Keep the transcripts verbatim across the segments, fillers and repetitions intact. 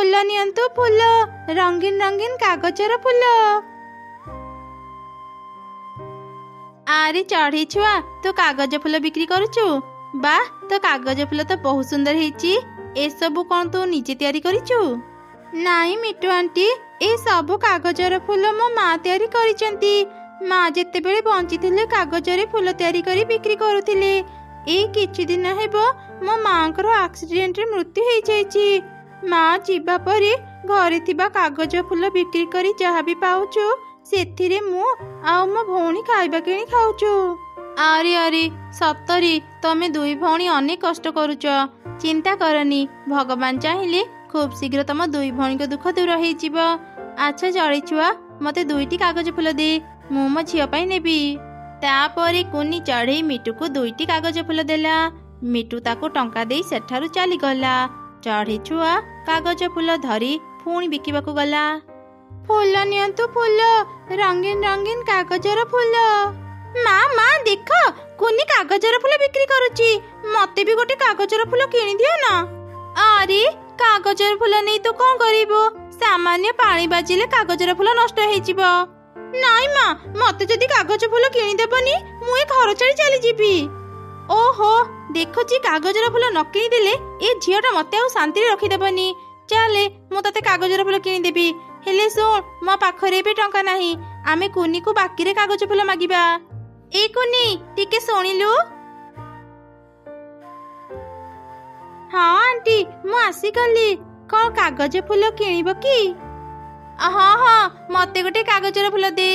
फूल नियंतु फूल रंगीन रंगीन कागजर फूल। आरे चढ़ी छुआ तो कागज फूल बिक्री करुचु बा तो कागज फूल तो बहुत सुंदर हेची। ए सबु कौन तू निजे तैयारी करिचु? नाई मिटु आंटी ए सबु कागजर फूल मो माँ तैयारी करिचंती। माँ जेते बेले बंचीथिले कागजरे फूल तैयारी करी बिक्री करुथिले। ए किछि दिन हेबो मो माँकर एक्सीडेंट रे मृत्यु हेई जाईची। माँ जीवा परे घरे थिबा कागज फूल बिक्री करी जहा भी पाउचु सेथिरे मु आउ मो भौणी खाइबा किणी खाउचु। आरे आरे सतरे तमे दुई भौणी अनेक कष्ट करूच। चिंता करनी भगवान चाहिले खूब शीघ्र तम दुई भौणी को दुख दूर हेई जिवो। अच्छा जड़ी छुआ मते दुईटी कागज फूल दे मु मो झियो पाई नेबी। तापरे कुनी चढ़ई मिटु को दुईटी कागज फूल देला। मिटु ताको टंका देई सेठारु चली गला। चढ़ई छुआ कागज फूल धरी पुणी बिकिबा को गला। फूल नियंतु फूल रंगीन रंगीन कागजर फूल। माँ माँ देख कुनी कागजर फूल बिक्री करुची मते भी गोटे कागजर फूल किणी दियो ना। अरे कागजर फूल नहीं तो कौन करिबो? सामान्य पानी बाजिले कागजर फूल नष्ट हेई जिवो। नाई माँ मते जदि कागज फूल किणी देबनी मु ए घर छाड़ी चली जिबी। ओहो देखुची कागजर फूल न किणी देले ए झियोटा मते आउ शांति रखी देबनी। चले मु तते कागजर फूल किणी देबी। हेले सुन मो पाखरे भी टंका नाही आमे कुनी को बाकी रे कागज फूल मागिबा। ए कुनी टिके सुनिलु? हां आंटी मु आसी गली। को कागज फूल किणीबो की? हाँ हाँ मते गोटे कागजर फूल दे।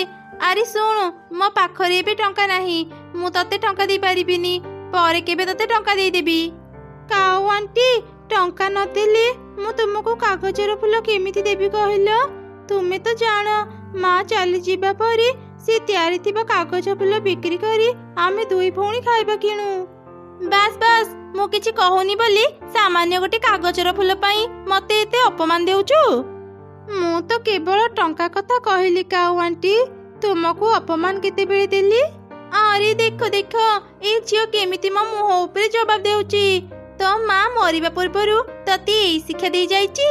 आरे सुन मो पाखरे भी टंका नाही मु तते टंका दे पारिबिनी परे केबे तते टंका दे देबी। काऊ आंटी टंका न देले मु तुमको कागजर फूल केमिति देबी कहलो? तुमे तो जानो माँ चली जीवा परे से तैयारी थिबा कागज फूल बिक्री करी आमे दुई भौणी खाइबा किणु। बस बस मु किछि कहूनी बोली सामान्य गोटे कागजर फूल पई मते एते अपमान देउछु? मु तो केवल टंका कथा कहली काऊ आंटी तुमको अपमान केते बेले देली। अरे देख देख ए झियो केमिति मो मुह ऊपर जवाब देउची। तो माँ मरिबा पूर्वरु तते ए शिक्षा दे जाईची।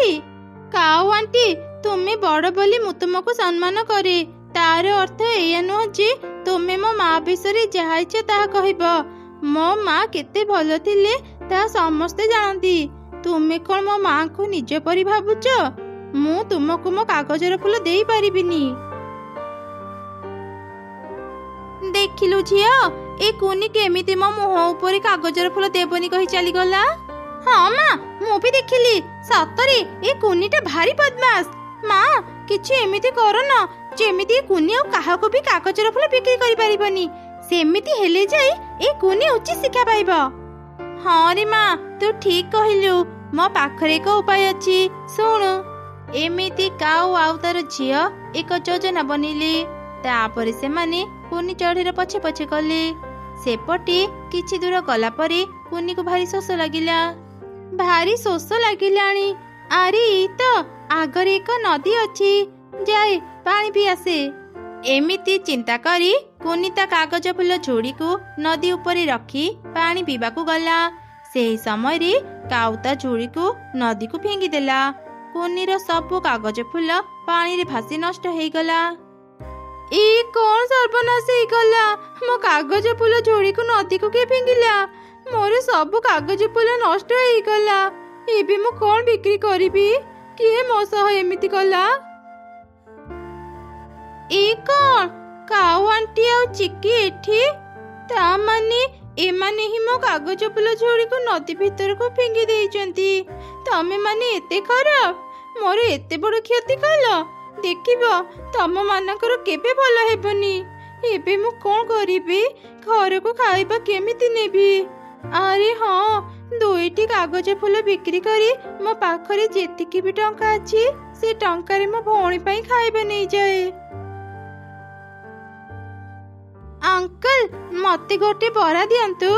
काऊ आंटी तुमे बड़ बोली मु तुमको सम्मान करे तार अर्थ एया न जे तुमे मो माँ विषय जहा इच्छा ताहा कहबो। मो माँ केते भलो थिले ता समस्ते जानती। तुमे कोन मो माँ को निज परि भाबुच? मु तुमको मो कागजर फूल देई पारिबिनी। देखिलु झियो ए कुनी केमिति मो मुह ऊपर कागजर फूल देबनी कहि चली गला। हां मां मु भी देखिली सतरे ए कुनीटा भारी बदमाश। मां किछि एमिति करो ना जेमिति कुनी और काहा को भी कागजर फूल बिक्री करि पारिबनी। सेमिति हेले जाई ए कुनी उच्च शिक्षा पाइबो। हां रे मां तू ठीक कहिलु। मो पाखरे को उपाय अछि सुन। एमिति काऊ आउ तार झियो एक योजना बनिले। तापर से माने कुनी चढ़ीर पछे पछे गले। सेपटे किछि दूर गला परे कुनी को भारी शोष लागिला। भारी शोष लागिलाणी। आरे तो आगरे एक नदी अछि जाए पानी भी आसे। एमिति चिंता करी कुनी ता कागज फूल झोड़ी को नदी ऊपर रखी पानी पीवा को गला। सेही समय रे काउता झोड़ी को नदी को फेंगी देला। कुनी रो सबु कागज फूल पानी रे भासी नष्ट हेई गला। ए कोन सर्वनाश हेई गला? मो कागज फूल झोड़ी को नदी को के फेंगिला। मोर सबु कागज फूल नष्ट हेई गला। एबे मो कोन बिक्री करिबी? के मो सह एमिति कला? ए कोन काऊ आंटी आ चिक्की एठी? ता माने ए माने ही मो कागज फूल झोड़ी को नदी भीतर को फेंगी देइचंती। तमे माने एते खराब? मोर एते बड़ क्षति कल। देखिबो तम मानकर केबे भल हेबनी। एबे मु कोन करिबी? घर को खाइबा केमिति नेबी? अरे हां दुईटी कागज फूल बिक्री करी मो पाखरे जेतिकी भी टंका अछि से टंका रे मो भौणी पई खाइबा नै जाए। अंकल मते गोटे बरा दियंतु।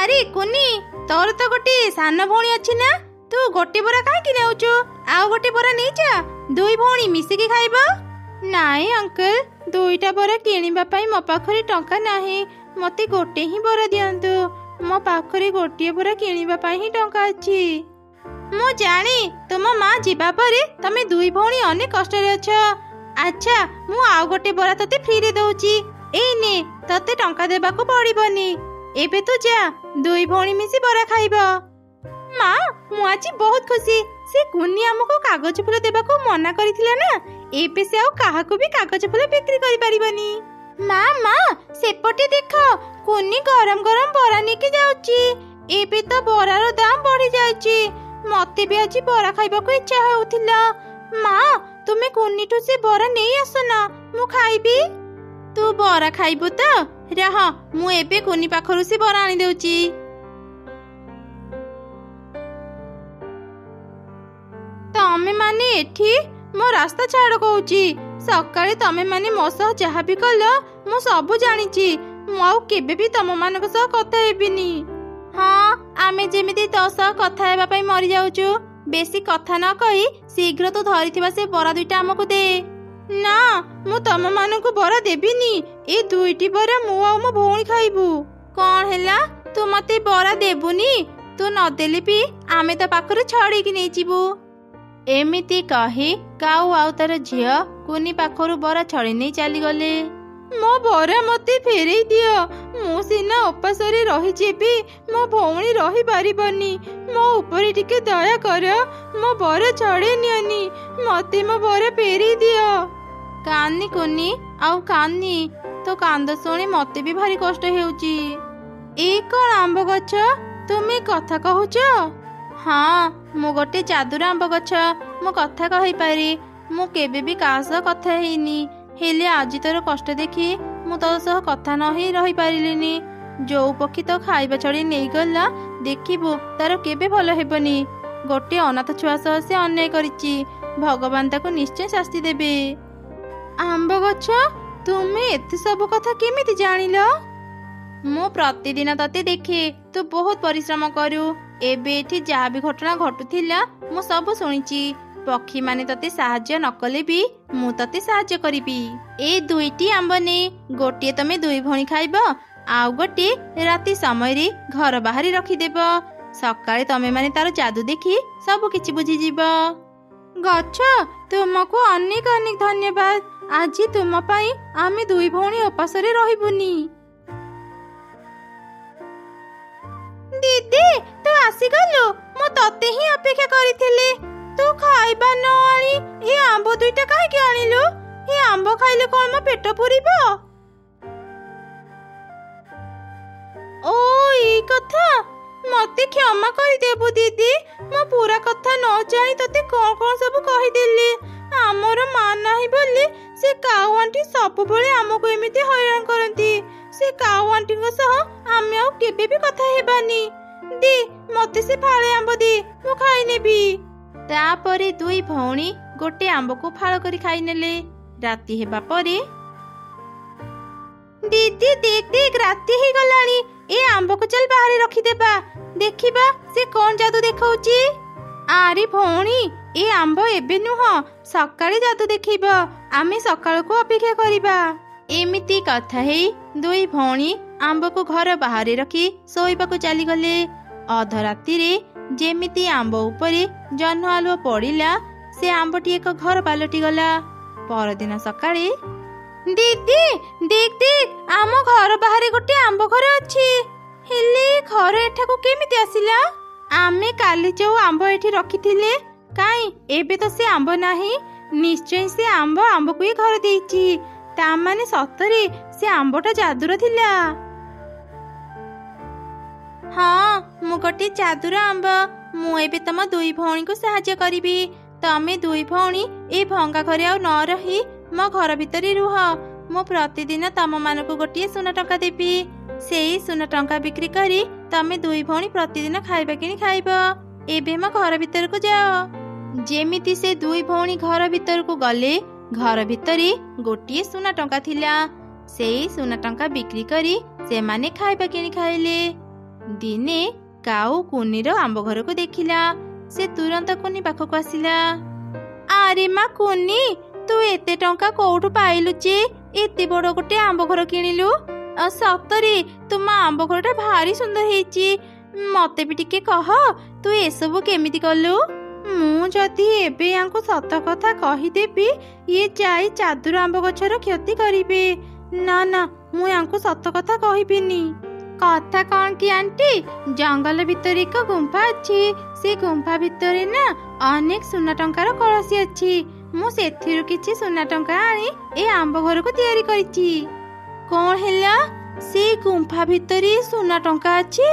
अरे कोनी तोर तो गोटे सान भौणी अछि ना तू गोटे बोरा काहे नेउचो? आउ गोटे बोरा नै जा दुई भौणी मिसे के खाइबो। नाय अंकल दुईटा बोरा किणीबा पई मो पाखरे टंका नाही। मते गोटे ही बोरा दियंतु। मो पाखरे गोटे बोरा किणीबा पई ही टंका अछि। मु जाने तुम माँ जीवा परे तमे दुई भौणी अनेक कष्टरे अछ। अच्छा मु आउ गोटे बोरा तते फ्री रे दउची, एई ने तते टंका देबाको पड़िबनी, एबे तू जा दुई भौणी मिसी बोरा खाइबो। माँ मु आजी बहुत खुशी, से कुन्नी हमको कागज फूल देबाको मना करिथिला ना, एबे से आउ काहाको भी कागज फूल बिक्री करि परिबनी। माँ माँ सेपटे देख कुन्नी गरम गरम बोरा नेकी जाउची, एबे तो बोरार दाम बढ़ी जाउची, मते भी आज बोरा खाइबाको इच्छा होउथिला। माँ तुमे कुन्नीटू से बोरा नहीं आसना, मु खाइबी। तू बोरा खाइबु त रह, मु एबे कुन्नी पाखरु से बोरा आनी देउची। तमे माने एठी मो रास्ता छाड़ कहउची, सकाळे तमे माने मो सह जहा भी कल मु सब जानिची, मु आउ केबे भी तम मानक सह कथा हेबिनी। हाँ आमे जेमिति तो सह कथा हेबा पई मरि जाउचु, बेसी कथा न कहि शीघ्र तो धरिथिबा से बरा दुईटा हमकु दे। ना मु तम मानकु बरा देबिनी, ए दुईटी बरा मु आ मो भौणी खाइबु। कोन हैला तू मते बरा देबुनी, तू न देले भी आमे तो पाखरे छड़ी कि नै जिवु। एमिति कहि काऊ आउ तार झियो कुनी पाखरु बरा छड़ी नै चली गले। मो बरा मते फेरई दियो, मु सिना उपासरे रही जेबी, मो भौणी रही पारिबनी, मो उपरे टिके दया कर, मो बरा छड़े नियनी, मते मो बरा फेरई दियो। कान्नी कुन्नी आउ कान्नी तो कांद सुणी मते भी भारी कष्ट हेउची। ए कोन आंब गछ तुमे कथा कहूच? हां मु गोटे जादुर आंब गछ, मो कथा कहि पारी, मु केबे भी कास कथा हेइनी, हेले आज तोर कष्ट देखी मु तो सह कथा नहीं रही पारिलिनी। जो पक्षी तो खाइबा छड़ी नहीं गला, देखिबो तार केबे भलो हेबनी, गोटे अनाथ छुआ सह से अन्याय करिची, भगवान ताको निश्चय शास्ति देबे। आंब गछ तुमे एते सब कथा केमिति जानिलो? मु प्रतिदिन तते देखे, तू बहुत परिश्रम करू, एबे एठी जा भी घटना घटुथिला मु सब सुनिची, पक्षी माने तते साहाय्य नकले भी मु तते साहाय्य करिबी। ए दुईटी आंब ने गोटे तमे दुई भणी खाइब, आउ गोटे राती समय रे घर बाहरी रखी देब, सकाळे तमे माने तार जादू देखी सब किछि बुझी जिब। गछ तुमको अनेक अनेक धन्यवाद, आज तुम पाई आमे दुई भणी उपास रे रहिबुनी। दीदी तू आसी गलो, मु तते ही अपेक्षा करिथिले, तू खाइबा न आनी ए आंब दुईटा काहे के आनिलु? ए आंब खाइले कोन म पेट पुरिबो? ओ ई कथा, मते क्षमा करि देबु दीदी, म पूरा कथा न जानि तते कोन कोन सब कहि देली। आमर मान नाही बोली से काऊ आंटी सब बळे हमकु एमिते हैरान करंती, से काऊ आंटी को सह आमे आ केबे भी कथा हेबानी। दी मते से फाळे आंब दी, मु खाइ नेबी। तापरे दुई भौणी गोटे आंब को फाड़ करी खाई नेले। राती हेबा परे दीदी देख देख राती ही गलाणी, ए आंब को चल बाहर रखी देबा, देखिबा से कोन जादू देखाउची। आरे भौणी ए आंब एबे नुह, सकाळे जादू देखिबा, आमे सकाळ को अपेक्षा करिबा। एमिति कथा हे दुई भौणी आंब को घर बाहर रखी सोइबा को चली गले। अधराती रे जेमिति आंब उपरे जह्न आलुओ पड़िला, से आंबटी एक घर पालटी गला। परदिन सकाळे दीदी देख देख आम घर बाहर गोटे आंब घर अछि, हेले घर एठा को केमिति आसिला? आमे काली जो आंब एठी रखिथिले काई एबे तो से आंब नाही, निश्चय से आंब आंब कोई घर देइची, ता माने सतरे से आंबटा जादूर थिला। हाँ मु गोटे जादूर आंब, मु एबे तम दुई भौणी को सहाय्य करिबी, तमे दुई भौणी ए भंगा घरे आ न रही मो घर भितरे रुह, मो प्रतिदिन तम मानको गोटे सुना टंका देबी, सेई सुना टंका बिक्री करी तमे दुई भौणी प्रतिदिन खाइबा किनी खाइब। एबे मो घर भितर को जाओ। जेमिति से दुई भौणी घर भितर को गले, घर भितरे गोटे सुना टंका थिला, सेई सुना टंका बिक्री करी से माने खाइबा किनी खाइले। दिने काऊ कुन्नीर आंब घर को देखिला, से तुरंत कुन्नी पाखक आसिला। आरे माँ कुन्नी तू एते टंका कोठु पाइलु जे एते बड़ गोटे आंब घर किनिलु? सतरे तुम आंब घरटा भारी सुंदर हेची, मते भी टिके कह तु एसबु केमिति कलु? मु जदि एबे यांको सत कथा कहि देबी ये जाई चादुर आंब गछर क्षति करिवे। ना ना मु यांको सत कथा कहिबिनी। कथा कौन की आंटी, जंगल भितर एक गुंफा अच्छी, से गुंफा भितर ना अनेक सुना टंकार कलसी अच्छी। मु सेथिरु किछि सुना टंका आनी ए आंब घर को तैयारी करिछि। कोन हेला से गुंफा भितर सुना टंका अच्छी?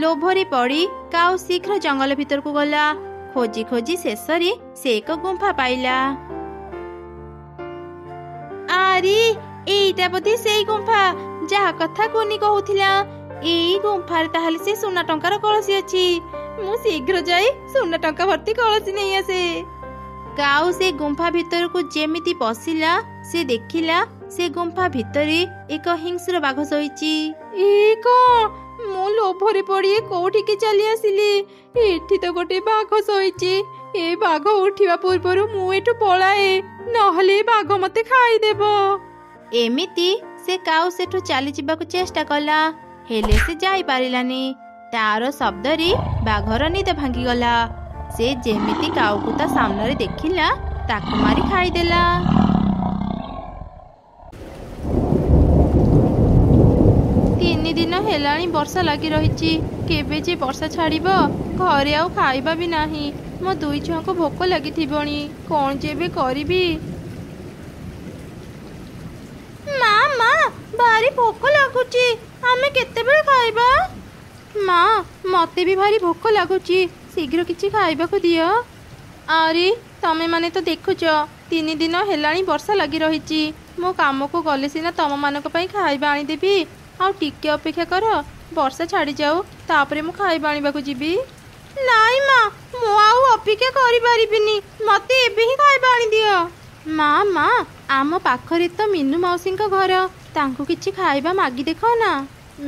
लोभरे पड़ी काउ शीघ्र जंगल भितर को गला। खोजी खोजी शेषरे से एक गुंफा पाइला। आरी एटा बोधे से गुंफा जहा कथा कोनी कहूथिला। एई गुंफार ताहले से सोना टंकार कलसी अछि। मु शीघ्र जाई सोना टंका भर्ती कलसी नै आसे। काउ से गुंफा भितर को जेमिति पसिला से देखिला से गुंफा भितरे एक हिंस्र बाघ सोइछि। ए को मु लोभरे पड़ी कोठी के चली आसिली। एठी तो गोटे बाघ सोइछि। ए बाघ उठिवा पूर्वरु मु एठु पळाए, नहले बाघ मते खाई देबो। एमिति से काउ सेठु चाली जिबाकु चेष्टा कला, हेले से जाई पारिलानी। तारो शब्द रे बाघर निद भांगी गला। से जेमिति काउ को ता सामने रे देखिला ताकु मारी खाई देला। तीन दिन हेलाणी वर्षा लागी रहिछि। केबे जे वर्षा छाड़िबो? घरे आउ खाइबा भी नाही। मो दुई छुआ को भोक लागी थिबोनी। कोन जेबे करिबी? भारी भोक लगुची, आमे केतेबेल खाइबा? माँ मते भी भारी भोक लगुची, शीघ्र किछि खाइबा को दियो। आरे तमे माने तो देखुच तीन दिन हेलाणी वर्षा लगी रहिची। मो काम को गले सिना तम मानक पई खाइबा आनी देबी। आ टिके अपेक्षा कर, वर्षा छाड़ी जाऊ तापरे मो खाइबा आनिबा को जीबी। नाई माँ मो आउ अपेक्षा करि पारिबिनी, मते एबे ही खाइबा आनी दियो। माँ माँ आम पाखरे तो मीनू मौसी का घर, तांको किछि खाइबा मागी देखो ना।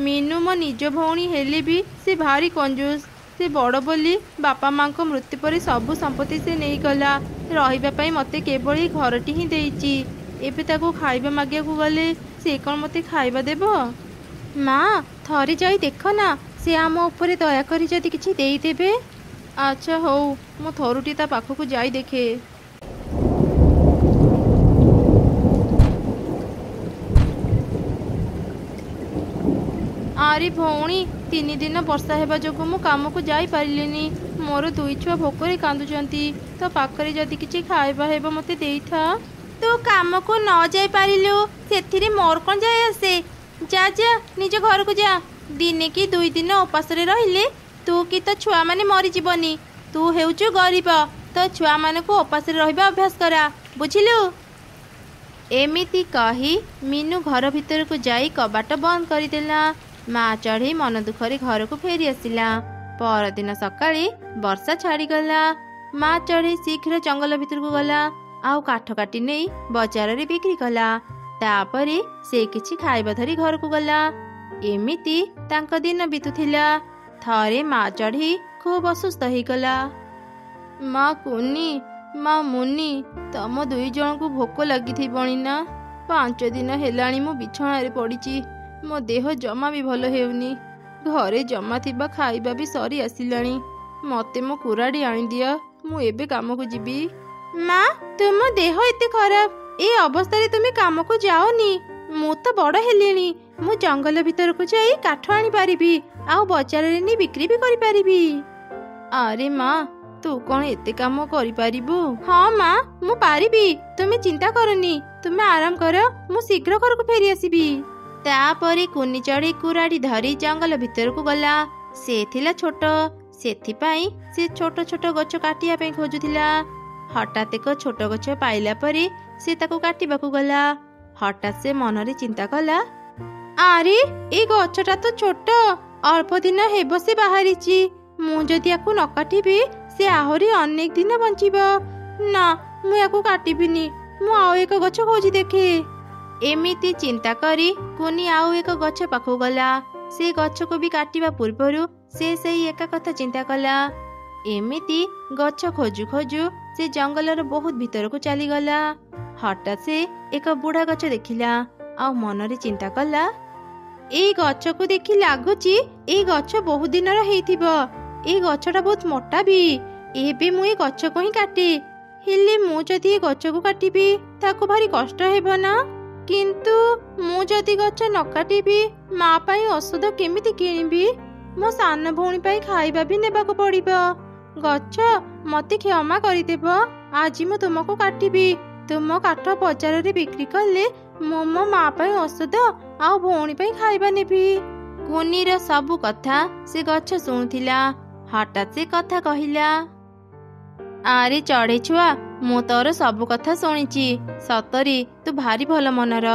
मीनू मो निज भौणी हेले भी से भारी कंजूस। से बड़ बोली बापा माँ को मृत्यु पर सबू संपत्ति से नहीं गला। रहिबा पई मते केवल ही घरटी ही देइछि। एबे ताको खाइबा मागिया को गले से कोन मते खाइबा देबो? माँ थरी जाई देखो ना, से आम ऊपर दया करी जदी किछि देई देबे। अच्छा हो मो थरुटी ता पाखो को जाई देखे। आरे भौणी तीन दिन वर्षा होगा जो मु काम को जाई पारिलिनी। मोर दुई छुआ भोकरे कांदुचंती, तो पाखरे जदि किछि खाइबा हेबो मते देइथा। तो काम को न जाई पारिलु सेथिरे मोर कोन जाय आसे। जा जा निज घर को जा। दिने की दुई दिन उपास रे रहिले तू की तो छुआ माने मरि जीवनी। तू हेउचु गरीब, तो छुआ माने को उपास रे रहबा अभ्यास करा, बुझिलु। एमिति कही मीनू घर भीतर को जाई कबाट बंद करि देला। माँ चढ़ी मन दुखरे घर को फेरी आसला। पर दिन सकाळी वर्षा छाड़ी गला। माँ चढ़ी शीघ्र जंगल भीतर को गला, आउ काठ काटी नहीं बाजार रे बिक्री कला। तापरे से किछि खाइबा धरी घर को गला। एमिति तांका दिन बीतुथिला। थरे माँ चढ़ी खूब असुस्थ हो गला। माँ कुनी माँ मुनी तम दुई जन को भोक लगी थी बणीना। पांच दिन हेलाणी मु बिछना रे पड़ीची। मो देह जमा भी भल हेउनी। घरे जमा थिबा खाइबा भी सरी आसिलाणी। मते मो कुराडी आणी दिया, मु एबे काम को जीबी। माँ तुम देह एते खराब, ए अवस्था रे तुमे काम को जाओनी। मु तो बड़ हेलेनी, मु जंगल भीतर को जाई काठ आणी पारिबी, आ बाजार रे नी बिक्री भी करि पारिबी। अरे माँ तू कोन एते काम करि पारिबू? हां माँ मु पारिबी, तुमे चिंता करनी। तुमे आराम कर, मु शीघ्र घर को फेरी आसीबी। तापरे कुनी चढ़ी कुराड़ी धरी जंगल भीतर को गला। से थिला छोट, सेथि पाई से छोट छोट गछ काटिया पे खोजुथिला। हठात एक छोट गछ पाइला परे से ताको काटिबा को गला। हठात से मन रे चिंता कला, आरे ए गछटा तो छोट, अल्प दिन हेबो से बाहरिची। मु जदि याकू न काटिबी से आहुरी अनेक दिन बंचिबो। ना मु याकू काटिबिनी, मु आउ एक गछ खोजि देखे। एमिति चिंता करी कुनी आउ एक गछ पाखु गला। से गछ को भी काटिबा पूर्वरु से सही एका कथा चिंता कला। एमिति गछ खोजु खोजु से जंगलर बहुत भीतर को चली गला। हठात से एक बुढ़ा गछ देखिला। आउ मन रे चिंता कला, ए गछ को देखि लागुची ए गछ बहुत दिन हेइथिबो। ए गचटा बहुत मोटा भी एबे मु गच को ही काटे हेले मु जदि ए गच को काटिबी ताको भारी कष्ट हेबो ना किंतु मु जदि गच न काटिबी माँ पाई औषध केमिति किनिबी मो सान भौणी पाई खाइबा भी नेबाको पड़िबो गच मते क्षमा करिदेबो आज मु तुमको काटिबी तुम काठ बजार रे बिक्री कले मो मो माँ पाई औषध आ भौणी पाई खाइबा नेबी। घुनीर सबु कथा से गच शुणुला हठात से कथा कहला आरे चढ़े छुआ मु तोर सबु कथा शुणी सतरी तू भारी भल मनर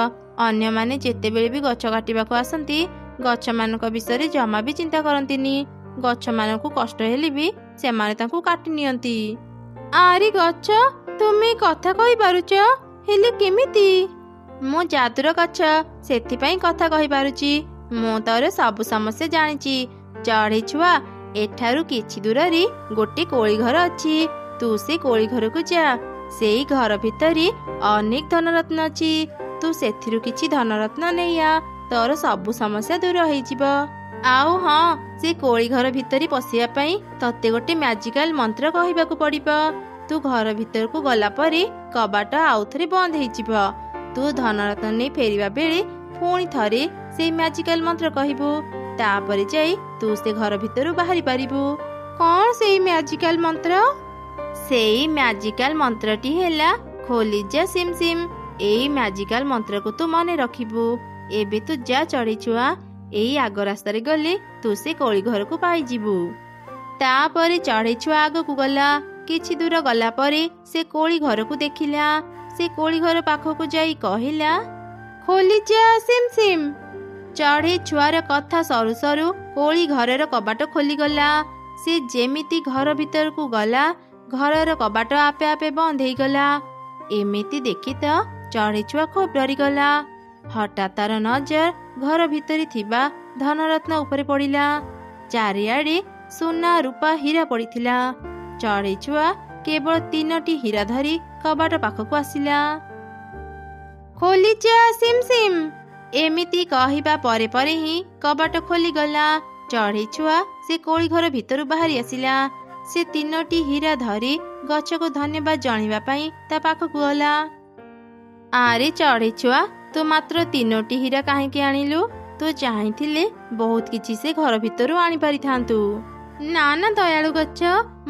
अन्य माने जेतेबेले भी गच काटिबा को आसंती गच मानक विषय जमा भी चिंता करंतिनी गच मानक कष्ट हेली भी से माने तांकु काटि नियंती। आरे गच तुमे कथा कहि पारुछ हेले केमिति मो जादुर गच सेति पई कथा कहि पारुची मु तोर सबु समस्या जानिची चढ़े छुआ एठारू किछि दूररी गोटे कोळी घर अछि तू से कोळी घर को जा सेई घर भितरी अनेक धनरत्न अछि तू सेथिरु किछि धनरत्न नेया तोर सबु समस्या दूर होई जिवो। आउ हां से कोळी घर भितरी पसिया पई तते गोटे मैजिकल मंत्र कहिबाकू पड़िबो तू घर भितर को गला परे कबाट आउथरे बंद होई जिवो तू धनरत्न ने फेरिबा बेले पुणी थरे सेई मैजिकल मंत्र कहिबो तापरे जाई तू से घर भितर बाहरी पारिबु। कोन सेई मैजिकल मंत्र सेई मैजिकल मंत्रटी हेला खोली जा सिम सिम एई मैजिकल मंत्र को तू मने रखिबु एबे तू जा चढ़ी छुआ एई आग रास्ता रे गले तू से कोळी घर को पाई जिवु। तापरे चढ़ी छुआ आग को गला किछि दूर गला परे से कोळी घर को देखिला से कोळी घर पाखो को जाई कहिला खोली जा सिम सिम चढ़े छुआर कथा सरु सरु कोळी घरर कबाट खोली गला से जेमिति घर भीतर को गला घरर कबाट आपे आपे बंद हो गला एमिति देखि त चढ़े छुआ खूब डरी गला हठात तार नजर घर भीतर थिबा धनरत्न ऊपर पड़िला चारियाड़े सोना रूपा हीरा पड़िथिला चढ़े छुआ केवल तीनोटी हीरा धरी कबाट पाखकु आसिला खोली जा सिम सिम एमिति कहिबा परे परे ही कबाट खोली गला चढ़े छुआ से कोळी घर भीतर बाहरी आसिला से तीनोटी हीरा धरी गच को धन्यवाद जणीबा पई ता पाखकु गला। आरे चढ़े छुआ तू मात्र तीनोटी हीरा काहेकि आनिलु तू चाहिथिले बहुत किछि से घर भीतर आनी पारिथांतु ना ना दयालु गच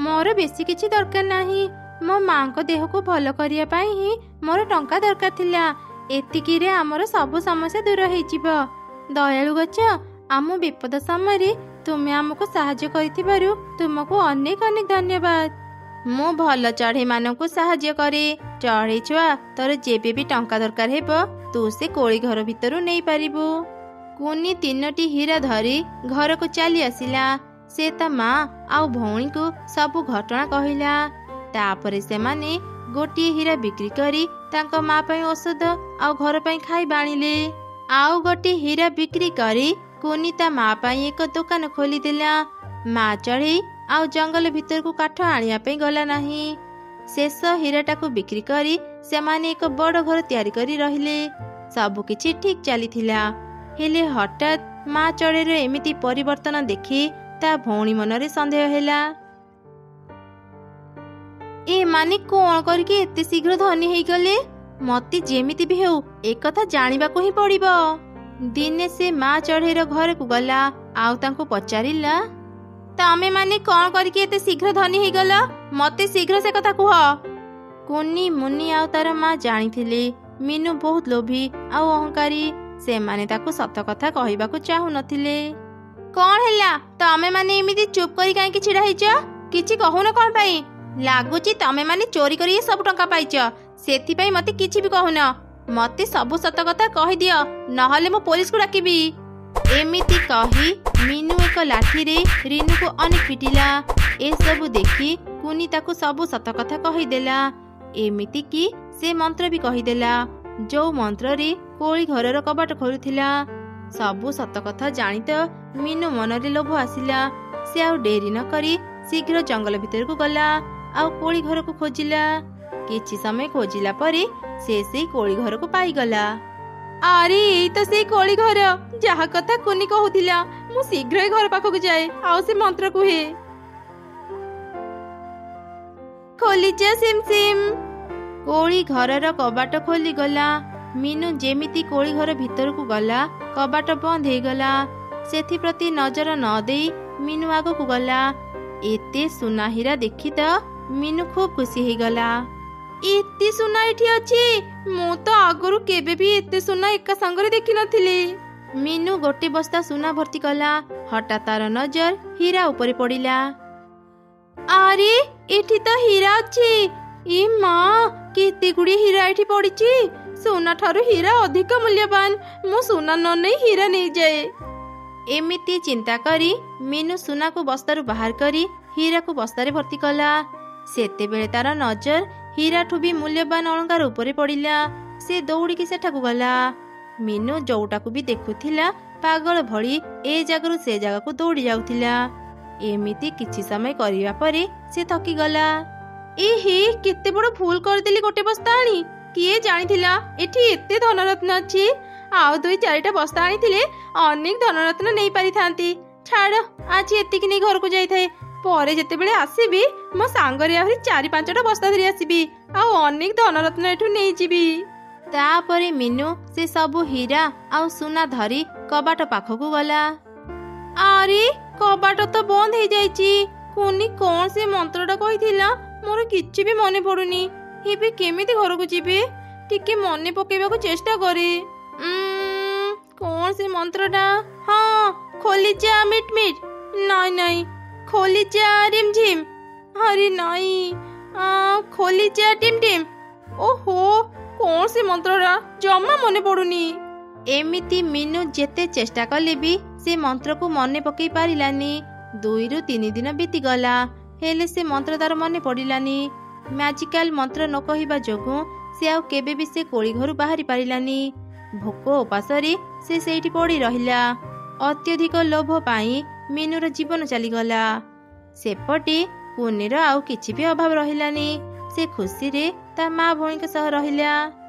मोर बेसी किछि दरकार नाही मो मां को देह को भलो करिया पई ही मोर टंका दरकार थिला एतिकी रे हमर सब समस्या दूर होई जिवो दयालु गच आम विपद समय तुम्हें आमको साहाय्य करिथिबारु तुमको अनेक अनेक धन्यवाद मो भल चढ़े मान को साहाय्य करे चढ़े छुआ तोर जेबे भी टंका दरकार हेबो तू से कोळी घर भीतर नहीं पारिबु। कुनी तीनोटी हीरा धरी घर को चली आसिला से ता मां आ भौणी को सब घटना कहिला तापरे से माने गोटे हीरा बिक्री करी तांका मां पई औषध आ घर पई खाई बाणीले आउ गोटे हीरा बिक्री करी कोनी ता मां पई एक दुकान खोली देला मां चढ़े आउ जंगल भीतर को काठ आनिया पई गला नाही शेष हीराटा को बिक्री करी से माने एक बड़ घर तैयारी करी रहिले सब किछि ठीक चली थिला हेले हठात मां चढ़े रे एमिति परिवर्तन देखि ता भौणी मन रे संदेह हेला ए माने कोण करके एते शीघ्र धनी हेई गले मते जेमिति भी हेउ एक कथा जानिबा को ही पड़िबो। दिने से मां चढ़ेर घर को गला आउ तांको पचारिला तामे माने कोण करके एते शीघ्र धनी हेई गला मते शीघ्र से कथा कुह। कोनी मुनि आउ तार मां जानिथिले मीनू बहुत लोभी आउ अहंकारी से माने ताको सत कथा कहिबा को चाहु नथिले। कोण हैला तामे माने एमिति चुप करी काहे कि छिडा हेइछ किछि कहूनो कोण पई लागुची तमे माने चोरी करी ये सब टंका पाइच सेथि पई मते किछि भी कहूना मते सब सत कथा कहि दियो नहले मो पुलिस को डाकिबी। एमिति कहि मीनू एक लाठी रे रीनू को अनेक पिटिला ए सब देखि कुनी ताको सब सत कथा कहि देला एमिति की से मंत्र भी कहि देला जो मंत्र रे कोळी घरर कबाट खोलुथिला सब सत कथा जानि त मीनू मन रे लोभ आसिला से आ डेरी न करी शीघ्र जंगल भीतर को गला आउ कोळी घर को खोजिला किछि समय खोजिला परे से से कोळी घर को पाई गला। आरे एई तो से कोळी घर जहा कथा कोनी कहूथिला मु शीघ्र घर पाखक जाए आउ से मंत्र कुहे खोलीच सिमसिम। कोली घर कबाट खोली गला। मीनू जेमिति कोली घर भीतर को गला कबाट बंद हो गला। सेति नजर नदे मीनू आग को गला। एते सुनाहीरा देखी तो मीनू खूब खुशी हो गला। एते सुना एठी अछि, मु तो आगरु केबे भी एते सुना एका संगरे देखि नथिली। मीनू गोटे बस्ता सुना भर्ती कला। हठात तार नजर हीरा ऊपर पड़िला। अरे एठी तो हीरा अछि। ए मां केते गुडी हीरा एठी पड़िछि। सोना थारु हीरा अधिक मूल्यवान। मु सोना न नै हीरा नै जाए। एमिति चिंता करी मीनू सुना को बस्तारू बाहर करी हीरा को बस्तारे भर्ती कला। सेते बेले तार नजर हीरा ठू भी मूल्यवान अलंकार उपरे पड़िला। से दौड़िकी सेठाकु गला। मीनू जोटाकू भी देखुथिला पागल भली ए जगरू से जगह को दौड़ी जाउथिला। एमिति किछि समय करिवा परे से थकी गला। एहे केते बड़ भूल करदेली गोटे बस्ता आनी। किए जानिथिला एठी एते धनरत्न अछि। आउ दुई चारिटा बस्ता आनी अनेक धनरत्न नहीं पारि थांती। छाड़ आज एतिक नहीं घर को जाई थाए। परे जेतेबेले आसीबी मो सांगरे आहुरी चारि पांचटा बस्ता धरि आसीबी। आउ अनेक धनरत्न एठु नै जीबी। तापरे मिनू से सबु हीरा आउ सुना धरी कबाट पाखकु गला। अरे कबाट तो बंद हे जाईची। कोनी कोन से मंत्रटा कहिथिला मोर किछि भी मने पडुनी। हेबे केमिति घर को जीबे टिके मने पकेबा को चेष्टा करे। कौन से मंत्रटा? हाँ खोली जा मिट मिट। नहीं नहीं खोली जा रिम झिम। अरे नहीं आ, खोली जा टिम टिम। ओहो कौन से मंत्रटा जम्मा मने पड़ुनी। एमिति मीनू जेते चेष्टा कले भी से मंत्र को मने पकई पारिलानी। दुई रु तीन दिन बीती गला हेले से मंत्र तार मने पड़िलानी। मैजिकल मंत्र न कहिबा जोगु से आउ केबे भी से कोली घरु बाहरी पारिलानी। भोक उपासरी से सेठी पड़ी रहिला। अत्यधिक लोभ पाई मीनूर जीवन चलीगला। सेपटे कुनीर आउ किछि भी अभाव रहिलानी। से खुशी रे ता माँ भौणी के सह रहिला।